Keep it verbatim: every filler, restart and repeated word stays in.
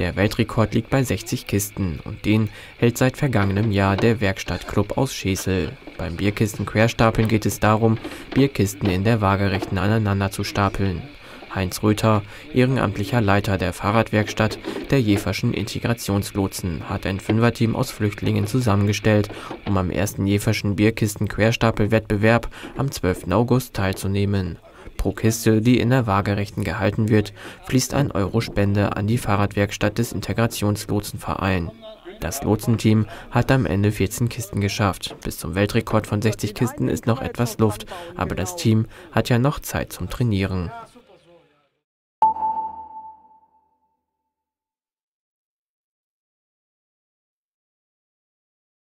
Der Weltrekord liegt bei sechzig Kisten und den hält seit vergangenem Jahr der Werkstattclub aus Schesel. Beim Bierkistenquerstapeln geht es darum, Bierkisten in der Waagerechten aneinander zu stapeln. Heinz Röther, ehrenamtlicher Leiter der Fahrradwerkstatt der Jeverschen Integrationslotsen, hat ein Fünferteam aus Flüchtlingen zusammengestellt, um am ersten Jeverschen Bierkistenquerstapelwettbewerb am zwölften August teilzunehmen. Pro Kiste, die in der Waagerechten gehalten wird, fließt ein Euro Spende an die Fahrradwerkstatt des Integrationslotsenvereins. Das Lotsenteam hat am Ende vierzehn Kisten geschafft. Bis zum Weltrekord von sechzig Kisten ist noch etwas Luft, aber das Team hat ja noch Zeit zum Trainieren.